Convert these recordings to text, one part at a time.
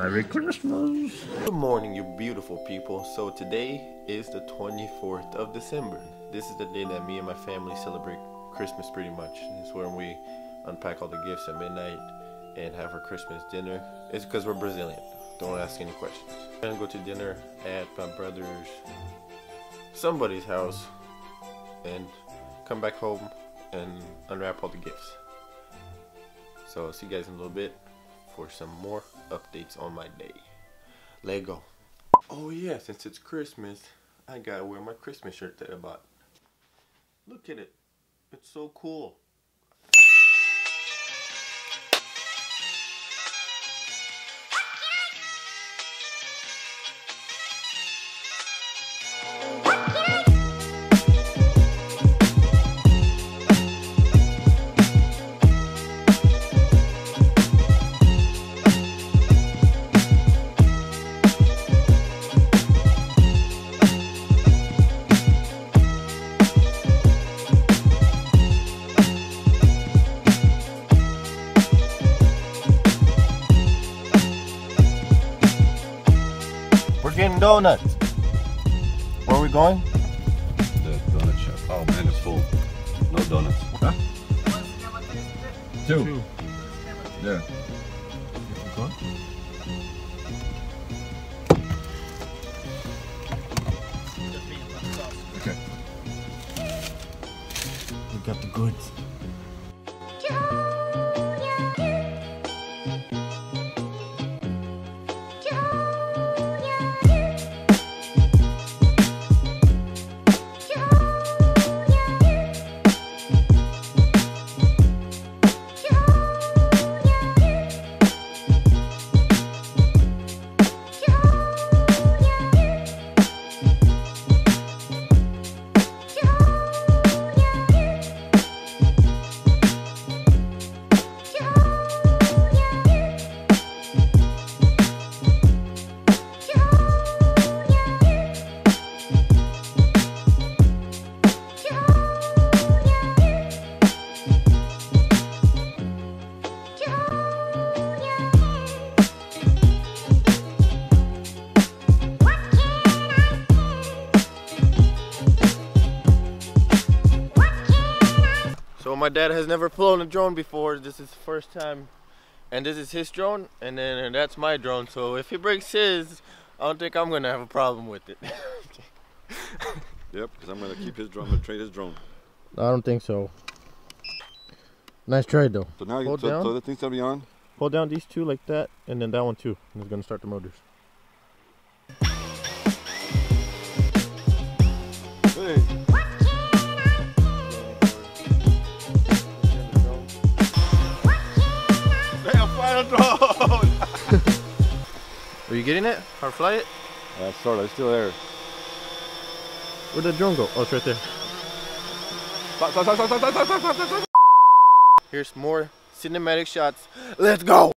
Merry Christmas! Good morning, you beautiful people. So today is the 24th of December. This is the day that me and my family celebrate Christmas pretty much. It's when we unpack all the gifts at midnight and have our Christmas dinner. It's because we're Brazilian. Don't ask any questions. I'm gonna go to dinner at my brother's, somebody's house, and come back home and unwrap all the gifts. So I'll see you guys in a little bit for some more updates on my day. Let's go. Oh yeah, since it's Christmas, I gotta wear my Christmas shirt that I bought. Look at it. It's so cool. Getting donuts. Where are we going? The donut shop. Oh man, it's full. No donuts. Huh? Two. Yeah. Okay. We got the goods. So my dad has never flown a drone before. This is the first time, and this is his drone, and then that's my drone. So if he breaks his, I don't think I'm gonna have a problem with it. Yep, because I'm gonna keep his drone and trade his drone. I don't think so. Nice trade though. So now so the thing's gonna be on. Hold down these two like that, and then that one too. And it's gonna start the motors. Hey. Are you getting it? Or fly it? Sort of, it's still there. Where'd the drone go? Oh, it's right there. Stop. Here's more cinematic shots. Let's go!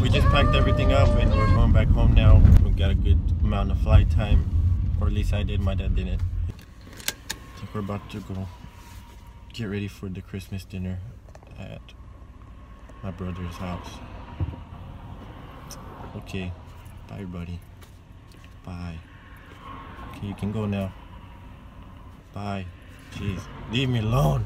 We just packed everything up and we're going back home now. We got a good amount of flight time, or at least I did, my dad didn't. So we're about to go get ready for the Christmas dinner at my brother's house. Okay, bye buddy, bye. Okay, you can go now. Bye. Jeez, leave me alone.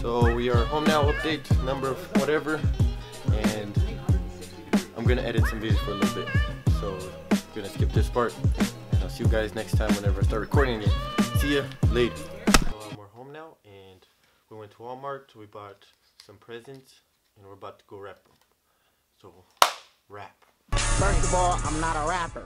So we are home now, update number whatever, and I'm gonna edit some videos for a little bit. So I'm gonna skip this part, and I'll see you guys next time whenever I start recording again. See ya later. So we're home now, and we went to Walmart. We bought some presents, and we're about to go wrap them. So rap. First of all, I'm not a rapper.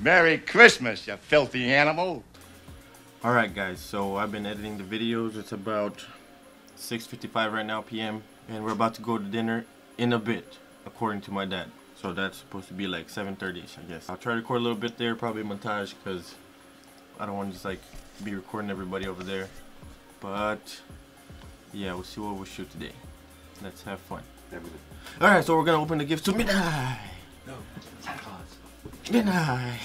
Merry Christmas, you filthy animal. Alright guys, so I've been editing the videos. It's about 6:55 right now p.m. and we're about to go to dinner in a bit, according to my dad. So that's supposed to be like 7:30ish, I guess. I'll try to record a little bit there, probably montage, because I don't want to just like be recording everybody over there. But yeah, we'll see what we shoot today. Let's have fun. Alright, so we're gonna open the gifts to midnight. No, Santa Claus. Midnight.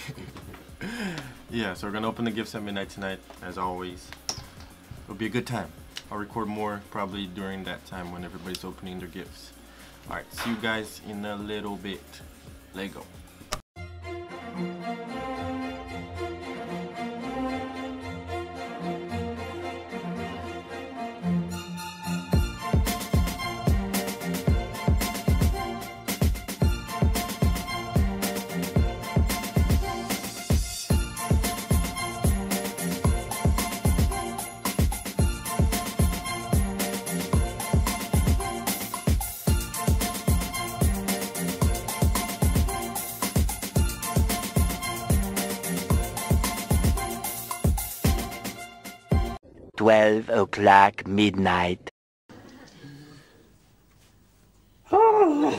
Yeah, so we're gonna open the gifts at midnight tonight, as always. It'll be a good time. I'll record more probably during that time when everybody's opening their gifts. Alright, see you guys in a little bit. Lego. O'clock midnight. Oh,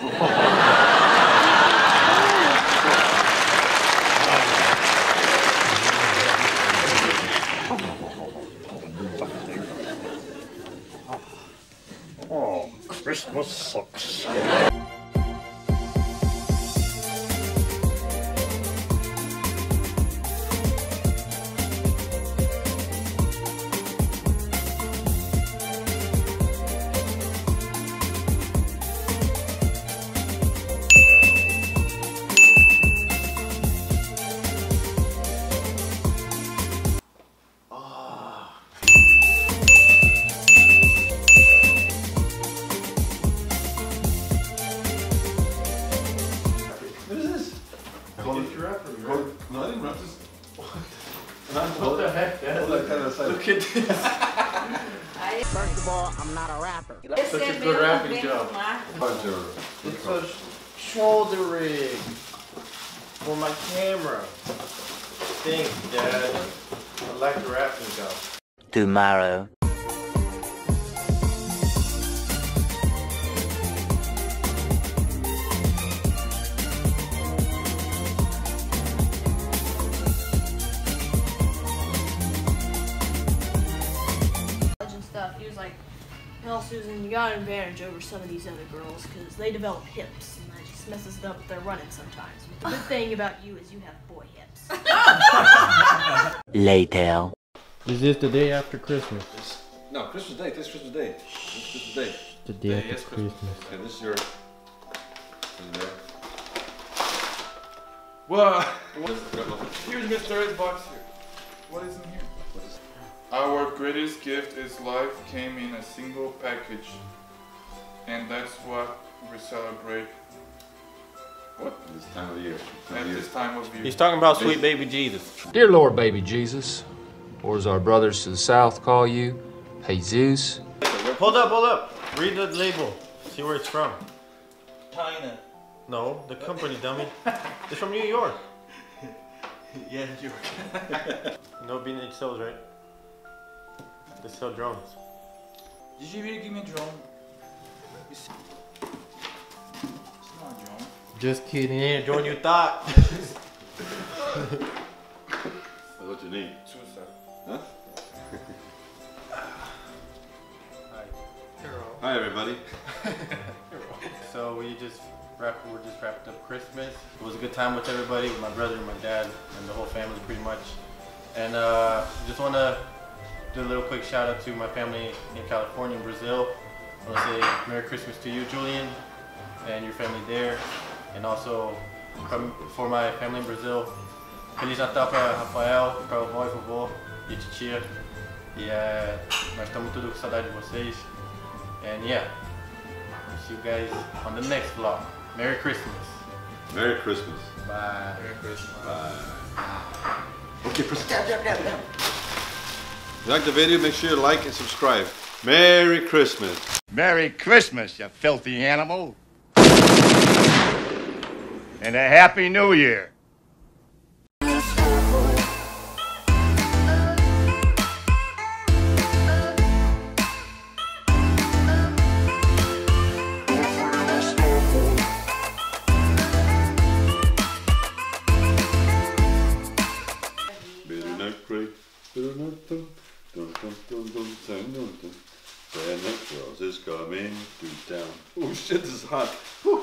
Christmas sucks. First of all, I'm not a rapper. Such a good rapping job. It's a shoulder rig for my camera. Thanks, Dad. I like the rapping job. Tomorrow. Susan, you got an advantage over some of these other girls because they develop hips, and that just messes it up with their running sometimes. But the good thing about you is you have boy hips. Later. Is this the day after Christmas? It's, no, Christmas Day. This is Christmas Day. This is Christmas Day. The day after Christmas. Okay, this is your. This is there. Well, here's Mr. Xbox here. What is in here? What is our greatest gift is life came in a single package. And that's what we celebrate. What? This time of the year. At this time of year. He's talking about sweet baby Jesus. Dear Lord baby Jesus, or as our brothers to the south call you, Jesus. Hold up. Read the label. See where it's from. China. No, the company, dummy. It's from New York. Yeah, New York. No bean egg cells, right? They sell drones. Did you really give me a drone? It's not a drone. Just kidding, it ain't a drone you thought. That's what you need. Suicide. Huh? Hi everybody. So we just wrapped up Christmas. It was a good time with everybody, with my brother and my dad and the whole family pretty much. And just want to do a little quick shout out to my family in California and Brazil. I want to say Merry Christmas to you, Julian, and your family there. And also for my family in Brazil, Feliz Natal para Rafael, para o avô e vovó e titia. E nós estamos tudo com saudade de vocês. And yeah, we'll see you guys on the next vlog. Merry Christmas. Merry Christmas. Bye. Merry Christmas. Bye. Okay, if you like the video, make sure you like and subscribe. Merry Christmas. Merry Christmas, you filthy animal. And a Happy New Year. Santa Claus is coming to town. Oh shit, this is hot. Woo.